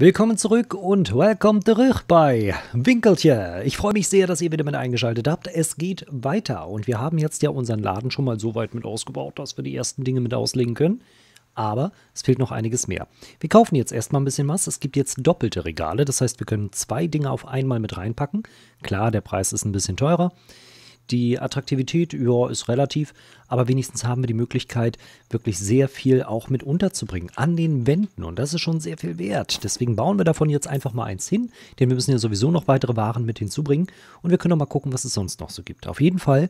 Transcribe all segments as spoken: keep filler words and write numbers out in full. Willkommen zurück und welcome zurück bei Winkeltje. Ich freue mich sehr, dass ihr wieder mit eingeschaltet habt. Es geht weiter und wir haben jetzt ja unseren Laden schon mal so weit mit ausgebaut, dass wir die ersten Dinge mit auslegen können. Aber es fehlt noch einiges mehr. Wir kaufen jetzt erstmal ein bisschen was. Es gibt jetzt doppelte Regale, das heißt, wir können zwei Dinge auf einmal mit reinpacken. Klar, der Preis ist ein bisschen teurer. Die Attraktivität, ja, ist relativ, aber wenigstens haben wir die Möglichkeit, wirklich sehr viel auch mit unterzubringen an den Wänden und das ist schon sehr viel wert. Deswegen bauen wir davon jetzt einfach mal eins hin, denn wir müssen ja sowieso noch weitere Waren mit hinzubringen und wir können auch mal gucken, was es sonst noch so gibt. Auf jeden Fall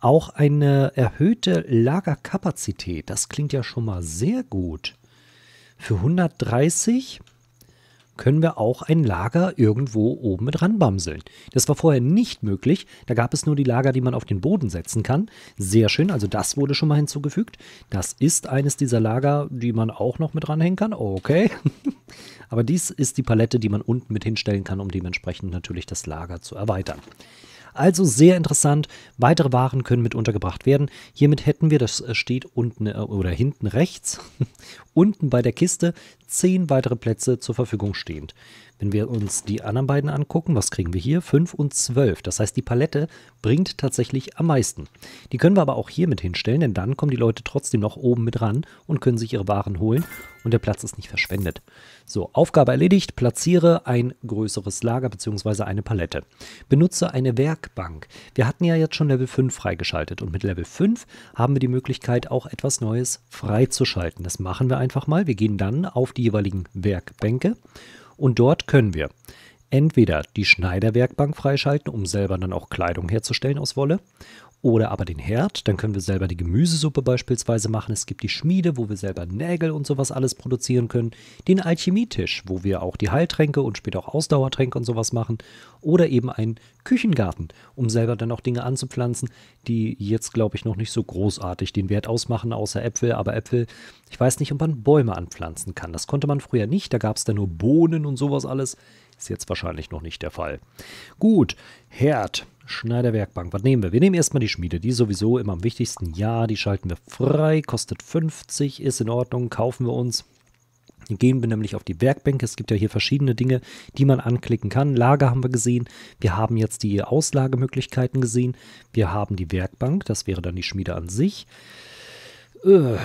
auch eine erhöhte Lagerkapazität, das klingt ja schon mal sehr gut. Für hundertdreißig... können wir auch ein Lager irgendwo oben mit ranbamseln. Das war vorher nicht möglich. Da gab es nur die Lager, die man auf den Boden setzen kann. Sehr schön, also das wurde schon mal hinzugefügt. Das ist eines dieser Lager, die man auch noch mit ranhängen kann. Okay. Aber dies ist die Palette, die man unten mit hinstellen kann, um dementsprechend natürlich das Lager zu erweitern. Also sehr interessant. Weitere Waren können mit untergebracht werden. Hiermit hätten wir, das steht unten oder hinten rechts, unten bei der Kiste, zehn weitere Plätze zur Verfügung stehend. Wenn wir uns die anderen beiden angucken, was kriegen wir hier? fünf und zwölf. Das heißt, die Palette bringt tatsächlich am meisten. Die können wir aber auch hier mit hinstellen, denn dann kommen die Leute trotzdem noch oben mit ran und können sich ihre Waren holen und der Platz ist nicht verschwendet. So, Aufgabe erledigt. Platziere ein größeres Lager bzw. eine Palette. Benutze eine Werkbank. Wir hatten ja jetzt schon Level fünf freigeschaltet und mit Level fünf haben wir die Möglichkeit, auch etwas Neues freizuschalten. Das machen wir einfach mal. Wir gehen dann auf die jeweiligen Werkbänke. Und dort können wir entweder die Schneiderwerkbank freischalten, um selber dann auch Kleidung herzustellen aus Wolle, oder aber den Herd, dann können wir selber die Gemüsesuppe beispielsweise machen. Es gibt die Schmiede, wo wir selber Nägel und sowas alles produzieren können. Den Alchemietisch, wo wir auch die Heiltränke und später auch Ausdauertränke und sowas machen. Oder eben einen Küchengarten, um selber dann auch Dinge anzupflanzen, die jetzt, glaube ich, noch nicht so großartig den Wert ausmachen, außer Äpfel. Aber Äpfel, ich weiß nicht, ob man Bäume anpflanzen kann. Das konnte man früher nicht, da gab es dann nur Bohnen und sowas alles. Ist jetzt wahrscheinlich noch nicht der Fall. Gut, Herd. Schneiderwerkbank. Was nehmen wir? Wir nehmen erstmal die Schmiede. Die ist sowieso immer am wichtigsten. Ja, die schalten wir frei. Kostet fünfzig. Ist in Ordnung. Kaufen wir uns. Gehen wir nämlich auf die Werkbänke. Es gibt ja hier verschiedene Dinge, die man anklicken kann. Lager haben wir gesehen. Wir haben jetzt die Auslagemöglichkeiten gesehen. Wir haben die Werkbank. Das wäre dann die Schmiede an sich.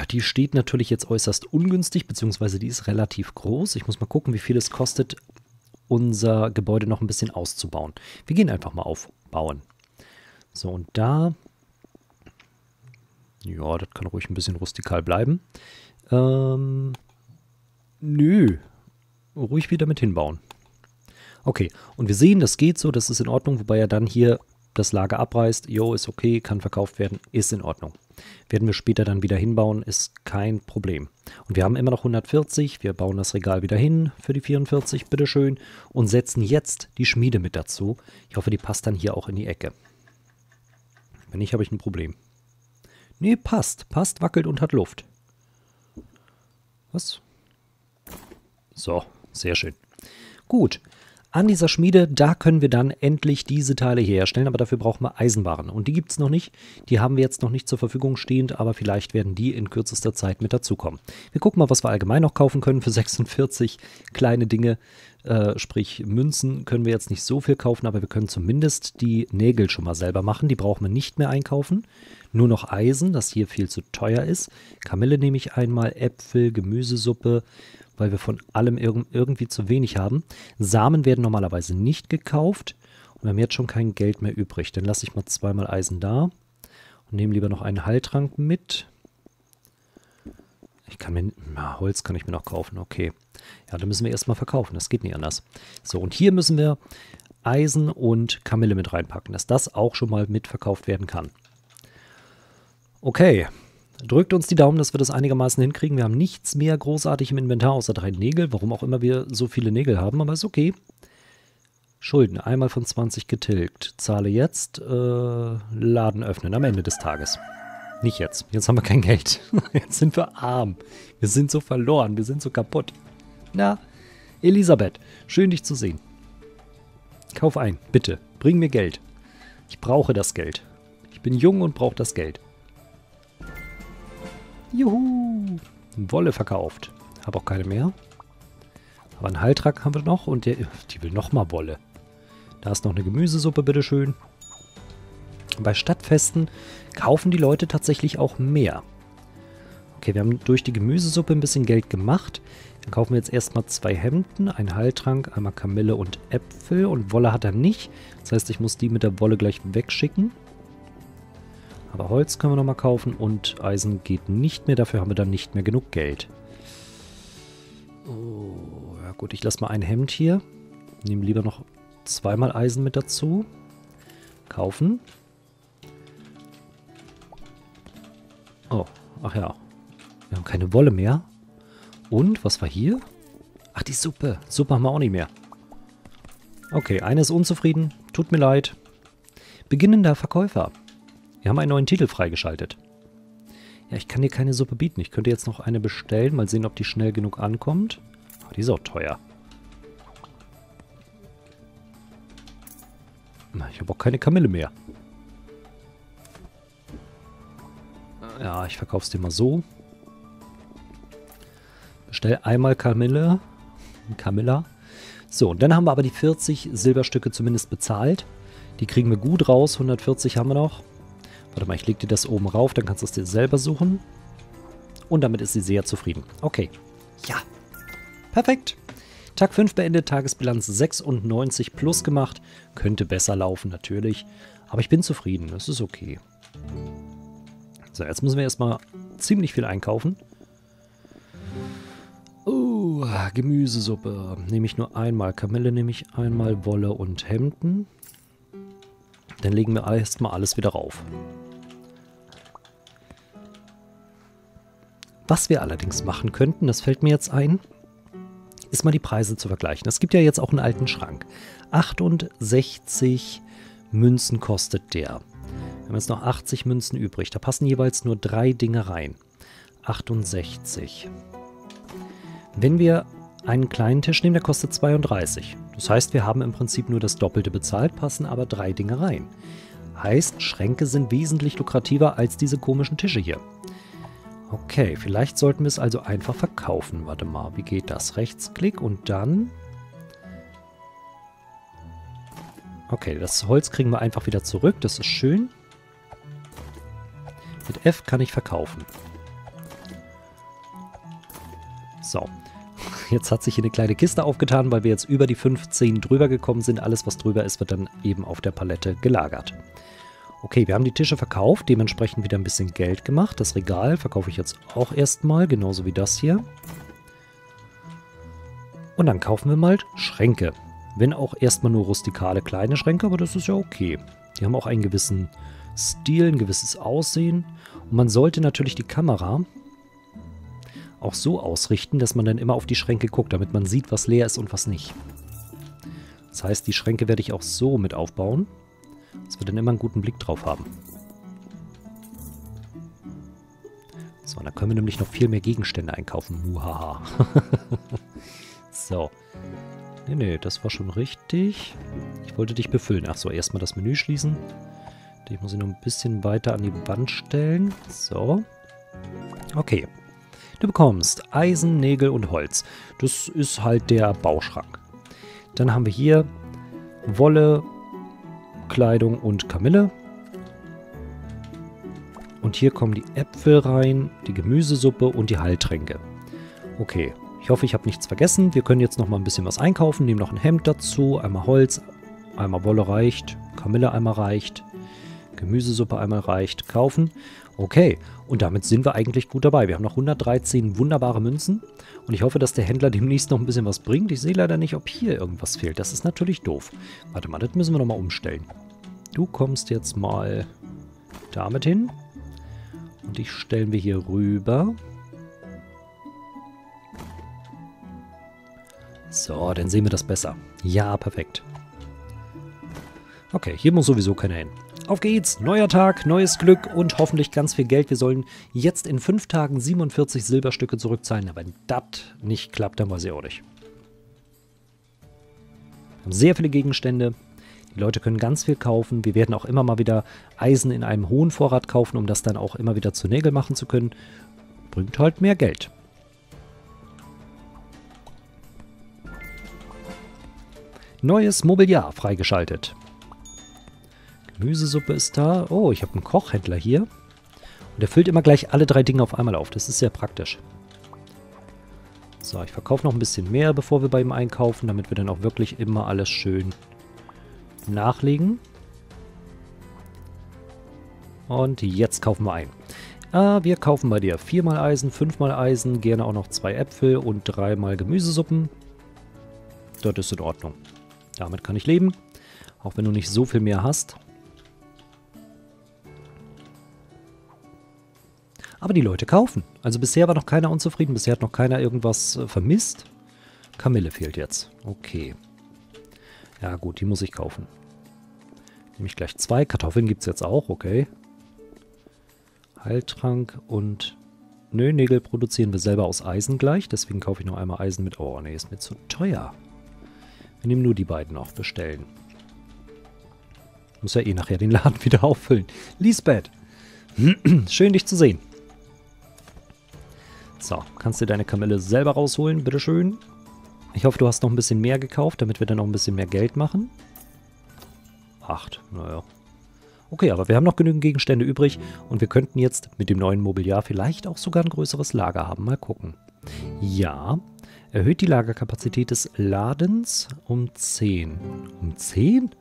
Die steht natürlich jetzt äußerst ungünstig, beziehungsweise die ist relativ groß. Ich muss mal gucken, wie viel es kostet, unser Gebäude noch ein bisschen auszubauen. Wir gehen einfach mal auf Bauen. So, und da, ja, das kann ruhig ein bisschen rustikal bleiben. Ähm, nö, ruhig wieder mit hinbauen. Okay, und wir sehen, das geht so, das ist in Ordnung, wobei er dann hier das Lager abreißt. Jo, ist okay, kann verkauft werden, ist in Ordnung. Werden wir später dann wieder hinbauen, ist kein Problem. Und wir haben immer noch hundertvierzig, wir bauen das Regal wieder hin für die vierundvierzig, bitteschön, und setzen jetzt die Schmiede mit dazu. Ich hoffe, die passt dann hier auch in die Ecke. Wenn nicht, habe ich ein Problem. Nee, passt, passt, wackelt und hat Luft. Was? So, sehr schön. Gut. An dieser Schmiede, da können wir dann endlich diese Teile herstellen, aber dafür brauchen wir Eisenwaren. Und die gibt es noch nicht, die haben wir jetzt noch nicht zur Verfügung stehend, aber vielleicht werden die in kürzester Zeit mit dazukommen. Wir gucken mal, was wir allgemein noch kaufen können für sechsundvierzig kleine Dinge, äh, sprich Münzen können wir jetzt nicht so viel kaufen, aber wir können zumindest die Nägel schon mal selber machen, die brauchen wir nicht mehr einkaufen. Nur noch Eisen, das hier viel zu teuer ist. Kamille nehme ich einmal, Äpfel, Gemüsesuppe, weil wir von allem irgendwie zu wenig haben. Samen werden normalerweise nicht gekauft und wir haben jetzt schon kein Geld mehr übrig. Dann lasse ich mal zweimal Eisen da und nehme lieber noch einen Heiltrank mit. Ich kann mir, na, Holz kann ich mir noch kaufen, okay. Ja, dann müssen wir erstmal verkaufen, das geht nicht anders. So, und hier müssen wir Eisen und Kamille mit reinpacken, dass das auch schon mal mit verkauft werden kann. Okay, drückt uns die Daumen, dass wir das einigermaßen hinkriegen. Wir haben nichts mehr großartig im Inventar, außer drei Nägel. Warum auch immer wir so viele Nägel haben, aber ist okay. Schulden, einmal von zwanzig getilgt. Zahle jetzt, äh, Laden öffnen am Ende des Tages. Nicht jetzt, jetzt haben wir kein Geld. Jetzt sind wir arm. Wir sind so verloren, wir sind so kaputt. Na, Elisabeth, schön dich zu sehen. Kauf ein, bitte, bring mir Geld. Ich brauche das Geld. Ich bin jung und brauche das Geld. Juhu! Wolle verkauft. Habe auch keine mehr. Aber einen Heiltrank haben wir noch und der, die will nochmal Wolle. Da ist noch eine Gemüsesuppe, bitteschön. Bei Stadtfesten kaufen die Leute tatsächlich auch mehr. Okay, wir haben durch die Gemüsesuppe ein bisschen Geld gemacht. Dann kaufen wir jetzt erstmal zwei Hemden, einen Heiltrank, einmal Kamille und Äpfel. Und Wolle hat er nicht. Das heißt, ich muss die mit der Wolle gleich wegschicken. Aber Holz können wir nochmal kaufen und Eisen geht nicht mehr. Dafür haben wir dann nicht mehr genug Geld. Oh, ja gut, ich lasse mal ein Hemd hier. Nehme lieber noch zweimal Eisen mit dazu. Kaufen. Oh, ach ja. Wir haben keine Wolle mehr. Und, was war hier? Ach, die Suppe. Suppe haben wir auch nicht mehr. Okay, einer ist unzufrieden. Tut mir leid. Beginnender Verkäufer. Wir haben einen neuen Titel freigeschaltet. Ja, ich kann dir keine Suppe bieten. Ich könnte jetzt noch eine bestellen. Mal sehen, ob die schnell genug ankommt. Aber die ist auch teuer. Na, ich habe auch keine Kamille mehr. Ja, ich verkaufe es dir mal so. Bestell einmal Kamille. Kamilla. So, und dann haben wir aber die vierzig Silberstücke zumindest bezahlt. Die kriegen wir gut raus. hundertvierzig haben wir noch. Warte mal, ich lege dir das oben rauf, dann kannst du es dir selber suchen. Und damit ist sie sehr zufrieden. Okay. Ja. Perfekt. Tag fünf beendet, Tagesbilanz sechsundneunzig plus gemacht. Könnte besser laufen, natürlich. Aber ich bin zufrieden, das ist okay. So, jetzt müssen wir erstmal ziemlich viel einkaufen. Oh, Gemüsesuppe. Nehme ich nur einmal. Kamille nehme ich einmal, Wolle und Hemden. Dann legen wir erstmal alles wieder rauf. Was wir allerdings machen könnten, das fällt mir jetzt ein, ist mal die Preise zu vergleichen. Es gibt ja jetzt auch einen alten Schrank. achtundsechzig Münzen kostet der. Wir haben jetzt noch achtzig Münzen übrig. Da passen jeweils nur drei Dinge rein. achtundsechzig. Wenn wir einen kleinen Tisch nehmen, der kostet zweiunddreißig. Das heißt, wir haben im Prinzip nur das Doppelte bezahlt, passen aber drei Dinge rein. Heißt, Schränke sind wesentlich lukrativer als diese komischen Tische hier. Okay, vielleicht sollten wir es also einfach verkaufen. Warte mal, wie geht das? Rechtsklick und dann... Okay, das Holz kriegen wir einfach wieder zurück, das ist schön. Mit F kann ich verkaufen. So. Jetzt hat sich hier eine kleine Kiste aufgetan, weil wir jetzt über die fünfzehn drüber gekommen sind. Alles, was drüber ist, wird dann eben auf der Palette gelagert. Okay, wir haben die Tische verkauft, dementsprechend wieder ein bisschen Geld gemacht. Das Regal verkaufe ich jetzt auch erstmal, genauso wie das hier. Und dann kaufen wir mal Schränke. Wenn auch erstmal nur rustikale kleine Schränke, aber das ist ja okay. Die haben auch einen gewissen Stil, ein gewisses Aussehen. Und man sollte natürlich die Kamera auch so ausrichten, dass man dann immer auf die Schränke guckt, damit man sieht, was leer ist und was nicht. Das heißt, die Schränke werde ich auch so mit aufbauen, dass wir dann immer einen guten Blick drauf haben. So, da können wir nämlich noch viel mehr Gegenstände einkaufen. Muhaha. So. Nee, nee, das war schon richtig. Ich wollte dich befüllen. Achso, erstmal das Menü schließen. Ich muss ihn noch ein bisschen weiter an die Wand stellen. So. Okay. Du bekommst Eisen, Nägel und Holz. Das ist halt der Bauschrank. Dann haben wir hier Wolle, Kleidung und Kamille. Und hier kommen die Äpfel rein, die Gemüsesuppe und die Heiltränke. Okay, ich hoffe, ich habe nichts vergessen. Wir können jetzt noch mal ein bisschen was einkaufen. Nehmen noch ein Hemd dazu, einmal Holz, einmal Wolle reicht, Kamille einmal reicht, Gemüsesuppe einmal reicht, kaufen. Okay, und damit sind wir eigentlich gut dabei. Wir haben noch hundertdreizehn wunderbare Münzen und ich hoffe, dass der Händler demnächst noch ein bisschen was bringt. Ich sehe leider nicht, ob hier irgendwas fehlt. Das ist natürlich doof. Warte mal, das müssen wir nochmal umstellen. Du kommst jetzt mal damit hin und dich stellen wir hier rüber. So, dann sehen wir das besser. Ja, perfekt. Okay, hier muss sowieso keiner hin. Auf geht's, neuer Tag, neues Glück und hoffentlich ganz viel Geld. Wir sollen jetzt in fünf Tagen siebenundvierzig Silberstücke zurückzahlen, aber wenn das nicht klappt, dann weiß ich auch nicht. Wir haben sehr viele Gegenstände, die Leute können ganz viel kaufen. Wir werden auch immer mal wieder Eisen in einem hohen Vorrat kaufen, um das dann auch immer wieder zu Nägel machen zu können. Bringt halt mehr Geld. Neues Mobiliar freigeschaltet. Gemüsesuppe ist da. Oh, ich habe einen Kochhändler hier. Und der füllt immer gleich alle drei Dinge auf einmal auf. Das ist sehr praktisch. So, ich verkaufe noch ein bisschen mehr, bevor wir bei ihm einkaufen, damit wir dann auch wirklich immer alles schön nachlegen. Und jetzt kaufen wir ein. Ah, wir kaufen bei dir viermal Eisen, fünfmal Eisen, gerne auch noch zwei Äpfel und dreimal Gemüsesuppen. Das ist in Ordnung. Damit kann ich leben, auch wenn du nicht so viel mehr hast. Aber die Leute kaufen. Also bisher war noch keiner unzufrieden, bisher hat noch keiner irgendwas äh, vermisst. Kamille fehlt jetzt. Okay. Ja gut, die muss ich kaufen. Nehme ich gleich zwei. Kartoffeln gibt es jetzt auch, okay. Heiltrank und... Nö, Nägel produzieren wir selber aus Eisen gleich. Deswegen kaufe ich noch einmal Eisen mit... Oh nee, ist mir zu teuer. Wir nehmen nur die beiden noch, bestellen. Muss ja eh nachher den Laden wieder auffüllen. Lisbeth! Schön, dich zu sehen. So, kannst du deine Kamille selber rausholen, bitteschön. Ich hoffe, du hast noch ein bisschen mehr gekauft, damit wir dann noch ein bisschen mehr Geld machen. Acht, naja. Okay, aber wir haben noch genügend Gegenstände übrig und wir könnten jetzt mit dem neuen Mobiliar vielleicht auch sogar ein größeres Lager haben. Mal gucken. Ja, erhöht die Lagerkapazität des Ladens um zehn. Um zehn?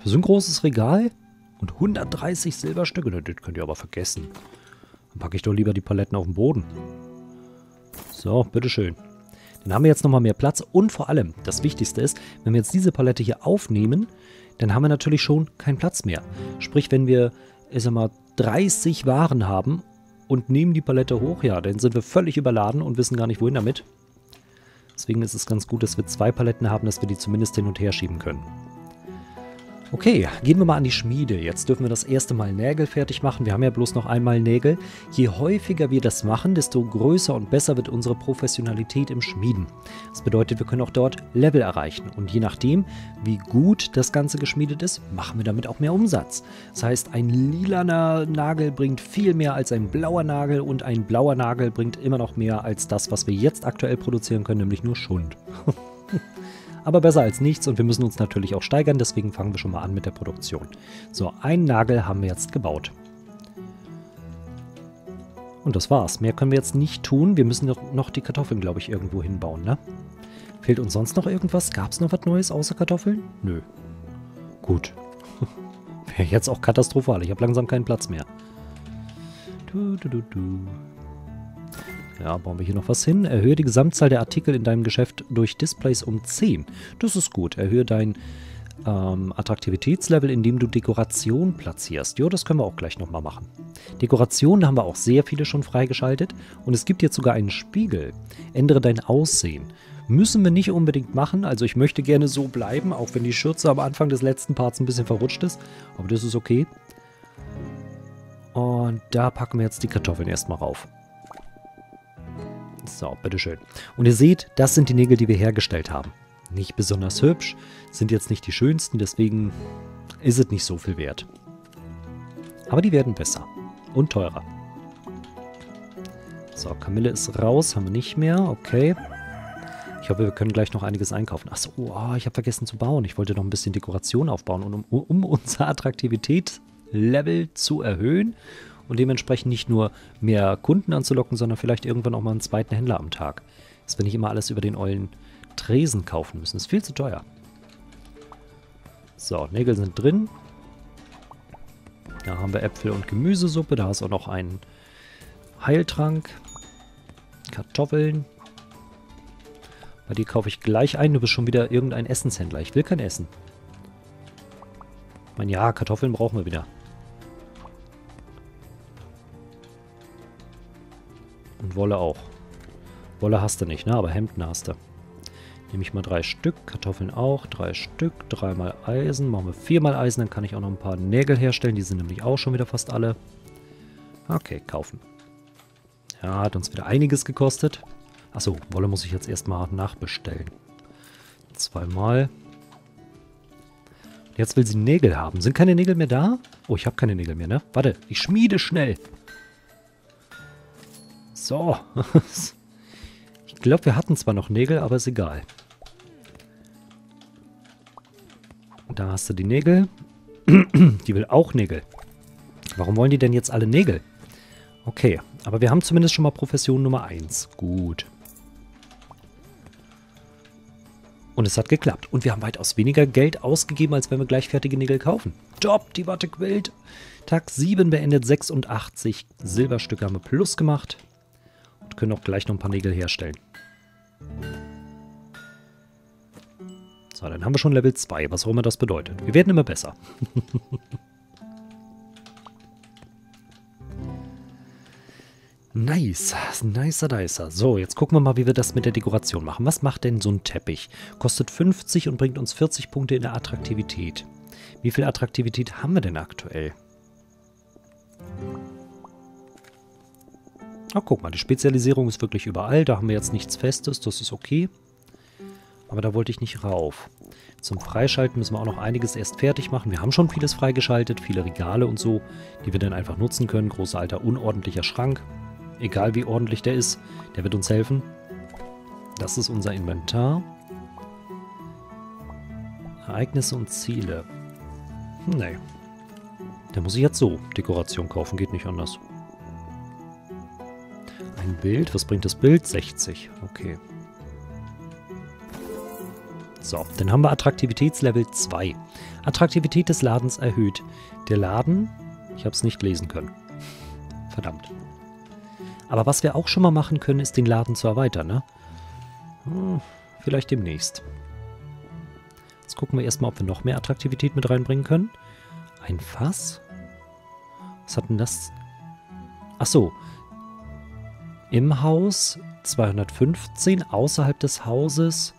Für so ein großes Regal? Und hundertdreißig Silberstücke? Das könnt ihr aber vergessen. Packe ich doch lieber die Paletten auf den Boden. So, bitteschön. Dann haben wir jetzt nochmal mehr Platz und vor allem, das Wichtigste ist, wenn wir jetzt diese Palette hier aufnehmen, dann haben wir natürlich schon keinen Platz mehr. Sprich, wenn wir, ich sag mal, dreißig Waren haben und nehmen die Palette hoch, ja, dann sind wir völlig überladen und wissen gar nicht, wohin damit. Deswegen ist es ganz gut, dass wir zwei Paletten haben, dass wir die zumindest hin und her schieben können. Okay, gehen wir mal an die Schmiede. Jetzt dürfen wir das erste Mal Nägel fertig machen. Wir haben ja bloß noch einmal Nägel. Je häufiger wir das machen, desto größer und besser wird unsere Professionalität im Schmieden. Das bedeutet, wir können auch dort Level erreichen. Und je nachdem, wie gut das Ganze geschmiedet ist, machen wir damit auch mehr Umsatz. Das heißt, ein lilaner Nagel bringt viel mehr als ein blauer Nagel und ein blauer Nagel bringt immer noch mehr als das, was wir jetzt aktuell produzieren können, nämlich nur Schund. Aber besser als nichts und wir müssen uns natürlich auch steigern, deswegen fangen wir schon mal an mit der Produktion. So, einen Nagel haben wir jetzt gebaut. Und das war's. Mehr können wir jetzt nicht tun. Wir müssen doch noch die Kartoffeln, glaube ich, irgendwo hinbauen, ne? Fehlt uns sonst noch irgendwas? Gab's noch was Neues außer Kartoffeln? Nö. Gut. Wäre jetzt auch katastrophal. Ich habe langsam keinen Platz mehr. Du, du, du, du. Ja, bauen wir hier noch was hin. Erhöhe die Gesamtzahl der Artikel in deinem Geschäft durch Displays um zehn. Das ist gut. Erhöhe dein ähm, Attraktivitätslevel, indem du Dekoration platzierst. Jo, das können wir auch gleich nochmal machen. Dekorationen haben wir auch sehr viele schon freigeschaltet. Und es gibt jetzt sogar einen Spiegel. Ändere dein Aussehen. Müssen wir nicht unbedingt machen. Also ich möchte gerne so bleiben, auch wenn die Schürze am Anfang des letzten Parts ein bisschen verrutscht ist. Aber das ist okay. Und da packen wir jetzt die Kartoffeln erstmal rauf. So, bitteschön. Und ihr seht, das sind die Nägel, die wir hergestellt haben. Nicht besonders hübsch, sind jetzt nicht die schönsten, deswegen ist es nicht so viel wert. Aber die werden besser und teurer. So, Kamille ist raus, haben wir nicht mehr, okay. Ich hoffe, wir können gleich noch einiges einkaufen. Achso, oh, ich habe vergessen zu bauen. Ich wollte noch ein bisschen Dekoration aufbauen, um, um unser Attraktivitätslevel zu erhöhen. Und dementsprechend nicht nur mehr Kunden anzulocken, sondern vielleicht irgendwann auch mal einen zweiten Händler am Tag. Dass wir nicht immer alles über den ollen Tresen kaufen müssen. Das ist viel zu teuer. So, Nägel sind drin. Da haben wir Äpfel und Gemüsesuppe. Da ist auch noch ein Heiltrank. Kartoffeln. Bei dir kaufe ich gleich ein. Du bist schon wieder irgendein Essenshändler. Ich will kein Essen. Ich meine, ja, Kartoffeln brauchen wir wieder. Und Wolle auch. Wolle hast du nicht, ne? Aber Hemden hast du. Nehme ich mal drei Stück, Kartoffeln auch, drei Stück, dreimal Eisen, machen wir viermal Eisen, dann kann ich auch noch ein paar Nägel herstellen, die sind nämlich auch schon wieder fast alle. Okay, kaufen. Ja, hat uns wieder einiges gekostet. Achso, Wolle muss ich jetzt erstmal nachbestellen. Zweimal. Jetzt will sie Nägel haben. Sind keine Nägel mehr da? Oh, ich habe keine Nägel mehr, ne? Warte, ich schmiede schnell. So, ich glaube, wir hatten zwar noch Nägel, aber ist egal. Da hast du die Nägel. Die will auch Nägel. Warum wollen die denn jetzt alle Nägel? Okay, aber wir haben zumindest schon mal Profession Nummer eins. Gut. Und es hat geklappt. Und wir haben weitaus weniger Geld ausgegeben, als wenn wir gleich fertige Nägel kaufen. Top, die Watte quillt. Tag sieben beendet, sechsundachtzig Silberstücke haben wir plus gemacht. Und können auch gleich noch ein paar Nägel herstellen. So, dann haben wir schon Level zwei, was auch immer das bedeutet. Wir werden immer besser. Nice, nicer, nicer. So, jetzt gucken wir mal, wie wir das mit der Dekoration machen. Was macht denn so ein Teppich? Kostet fünfzig und bringt uns vierzig Punkte in der Attraktivität. Wie viel Attraktivität haben wir denn aktuell? Ach, guck mal, die Spezialisierung ist wirklich überall. Da haben wir jetzt nichts Festes, das ist okay. Aber da wollte ich nicht rauf. Zum Freischalten müssen wir auch noch einiges erst fertig machen. Wir haben schon vieles freigeschaltet, viele Regale und so, die wir dann einfach nutzen können. Großer, alter, unordentlicher Schrank. Egal wie ordentlich der ist, der wird uns helfen. Das ist unser Inventar. Ereignisse und Ziele. Nee. Da muss ich jetzt so Dekoration kaufen, geht nicht anders. Ein Bild, was bringt das Bild? sechzig, okay. So, dann haben wir Attraktivitätslevel zwei. Attraktivität des Ladens erhöht. Der Laden, ich habe es nicht lesen können. Verdammt. Aber was wir auch schon mal machen können, ist den Laden zu erweitern, ne? Hm, vielleicht demnächst. Jetzt gucken wir erstmal, ob wir noch mehr Attraktivität mit reinbringen können. Ein Fass? Was hat denn das? Ach so. Im Haus zweihundertfünfzehn, außerhalb des Hauses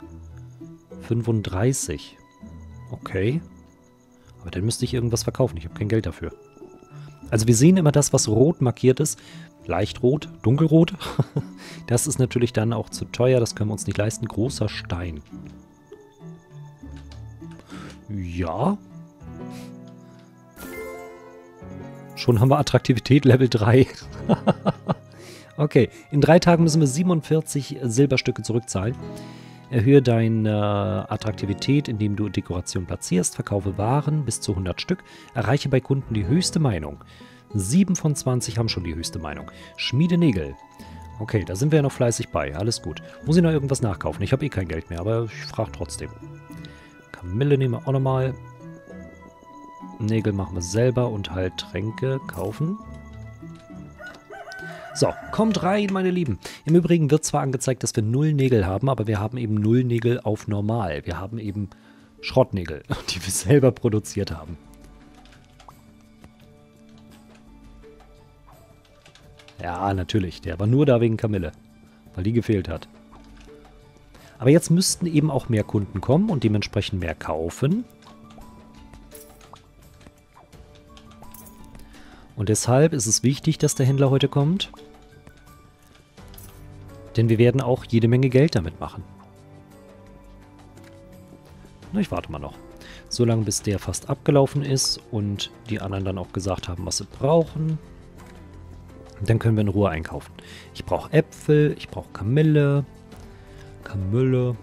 fünfunddreißig. Okay. Aber dann müsste ich irgendwas verkaufen. Ich habe kein Geld dafür. Also wir sehen immer das, was rot markiert ist. Leicht rot, dunkelrot. Das ist natürlich dann auch zu teuer. Das können wir uns nicht leisten. Großer Stein. Ja. Schon haben wir Attraktivität Level drei. Okay. In drei Tagen müssen wir siebenundvierzig Silberstücke zurückzahlen. Erhöhe deine Attraktivität, indem du Dekoration platzierst. Verkaufe Waren bis zu hundert Stück. Erreiche bei Kunden die höchste Meinung. sieben von zwanzig haben schon die höchste Meinung. Schmiede Nägel. Okay, da sind wir ja noch fleißig bei. Alles gut. Muss ich noch irgendwas nachkaufen? Ich habe eh kein Geld mehr, aber ich frage trotzdem. Kamille nehmen wir auch nochmal. Nägel machen wir selber und halt Tränke kaufen. So, kommt rein, meine Lieben. Im Übrigen wird zwar angezeigt, dass wir null Nägel haben, aber wir haben eben null Nägel auf normal. Wir haben eben Schrottnägel, die wir selber produziert haben. Ja, natürlich. Der war nur da wegen Kamille, weil die gefehlt hat. Aber jetzt müssten eben auch mehr Kunden kommen und dementsprechend mehr kaufen. Und deshalb ist es wichtig, dass der Händler heute kommt. Denn wir werden auch jede Menge Geld damit machen. Na, ich warte mal noch. Solange bis der fast abgelaufen ist und die anderen dann auch gesagt haben, was sie brauchen. Dann können wir in Ruhe einkaufen. Ich brauche Äpfel, ich brauche Kamille. Kamille.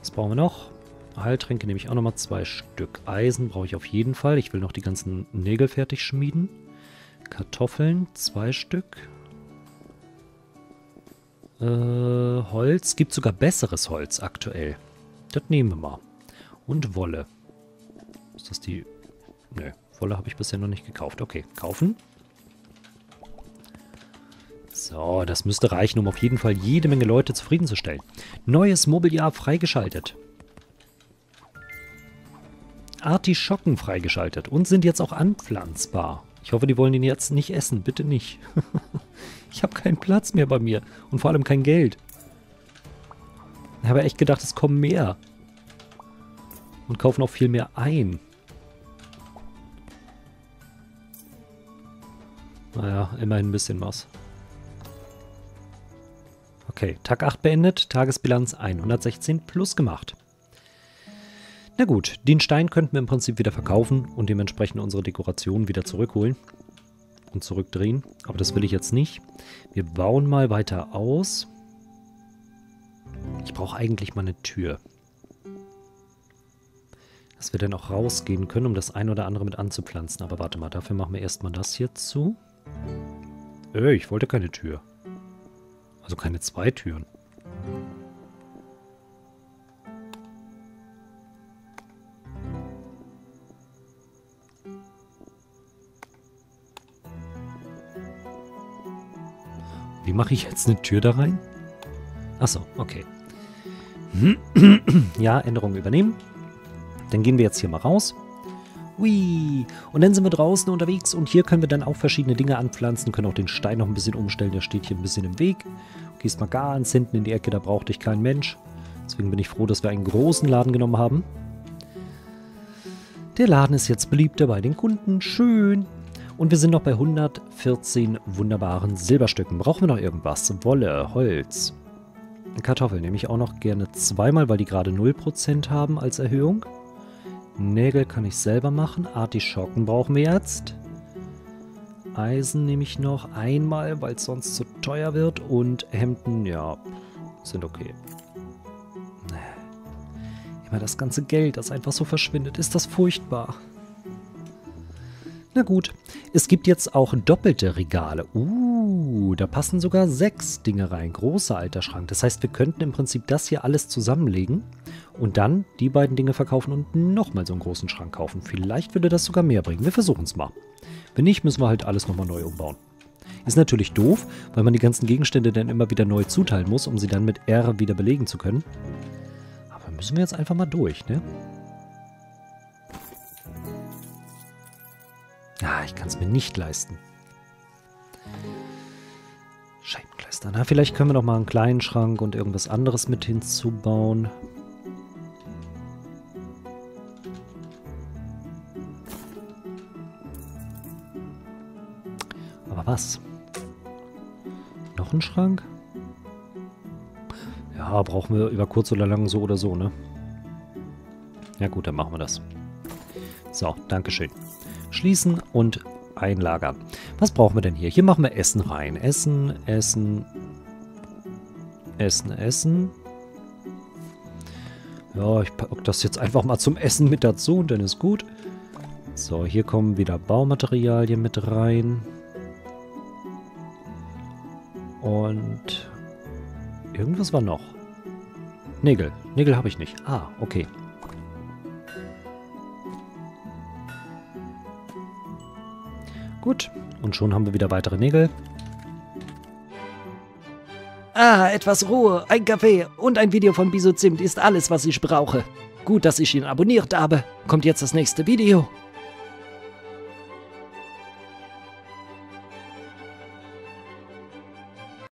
Was brauchen wir noch? Heiltränke nehme ich auch nochmal. Zwei Stück Eisen brauche ich auf jeden Fall. Ich will noch die ganzen Nägel fertig schmieden. Kartoffeln, zwei Stück. Äh, Holz. Gibt sogar besseres Holz aktuell. Das nehmen wir mal. Und Wolle. Ist das die... Nö, Wolle habe ich bisher noch nicht gekauft. Okay, kaufen. So, das müsste reichen, um auf jeden Fall jede Menge Leute zufriedenzustellen. Neues Mobiliar freigeschaltet. Artischocken freigeschaltet und sind jetzt auch anpflanzbar. Ich hoffe, die wollen den jetzt nicht essen. Bitte nicht. Ich habe keinen Platz mehr bei mir und vor allem kein Geld. Ich habe echt gedacht, es kommen mehr. Und kaufen auch viel mehr ein. Naja, immerhin ein bisschen was. Okay, Tag acht beendet, Tagesbilanz hundertsechzehn plus gemacht. Na gut, den Stein könnten wir im Prinzip wieder verkaufen und dementsprechend unsere Dekoration wieder zurückholen und zurückdrehen. Aber das will ich jetzt nicht. Wir bauen mal weiter aus. Ich brauche eigentlich mal eine Tür. dass wir dann auch rausgehen können, um das ein oder andere mit anzupflanzen. Aber warte mal, dafür machen wir erstmal das hier zu. Äh, ich wollte keine Tür. Also keine zwei Türen. Wie mache ich jetzt eine Tür da rein? Achso, okay. Ja, Änderungen übernehmen. Dann gehen wir jetzt hier mal raus. Hui. Und dann sind wir draußen unterwegs und hier können wir dann auch verschiedene Dinge anpflanzen. Können auch den Stein noch ein bisschen umstellen, der steht hier ein bisschen im Weg. Gehst mal ganz hinten in die Ecke, da braucht dich kein Mensch. Deswegen bin ich froh, dass wir einen großen Laden genommen haben. Der Laden ist jetzt beliebter bei den Kunden. Schön. Und wir sind noch bei hundertvierzehn wunderbaren Silberstücken. Brauchen wir noch irgendwas? Wolle, Holz. Kartoffeln nehme ich auch noch gerne zweimal, weil die gerade null Prozent haben als Erhöhung. Nägel kann ich selber machen. Artischocken brauchen wir jetzt. Eisen nehme ich noch einmal, weil es sonst zu teuer wird. Und Hemden, ja, sind okay. Immer das ganze Geld, das einfach so verschwindet. Ist das furchtbar. Na gut, es gibt jetzt auch doppelte Regale. Uh, da passen sogar sechs Dinge rein. Großer alter Schrank. Das heißt, wir könnten im Prinzip das hier alles zusammenlegen und dann die beiden Dinge verkaufen und nochmal so einen großen Schrank kaufen. Vielleicht würde das sogar mehr bringen. Wir versuchen es mal. Wenn nicht, müssen wir halt alles nochmal neu umbauen. Ist natürlich doof, weil man die ganzen Gegenstände dann immer wieder neu zuteilen muss, um sie dann mit R wieder belegen zu können. Aber müssen wir jetzt einfach mal durch, ne? Ah, ich kann es mir nicht leisten. Scheibenkleister. Na, vielleicht können wir noch mal einen kleinen Schrank und irgendwas anderes mit hinzubauen. Aber was? Noch ein Schrank? Ja, brauchen wir über kurz oder lang so oder so, ne? Ja gut, dann machen wir das. So, Dankeschön. Schließen und einlagern. Was brauchen wir denn hier? Hier machen wir Essen rein. Essen, Essen, Essen, Essen. Ja, ich packe das jetzt einfach mal zum Essen mit dazu und dann ist gut. So, hier kommen wieder Baumaterialien mit rein. Und irgendwas war noch. Nägel. Nägel habe ich nicht. Ah, okay. Gut, und schon haben wir wieder weitere Nägel. Ah, etwas Ruhe, ein Kaffee und ein Video von Bisu Zimt ist alles, was ich brauche. Gut, dass ich ihn abonniert habe. Kommt jetzt das nächste Video.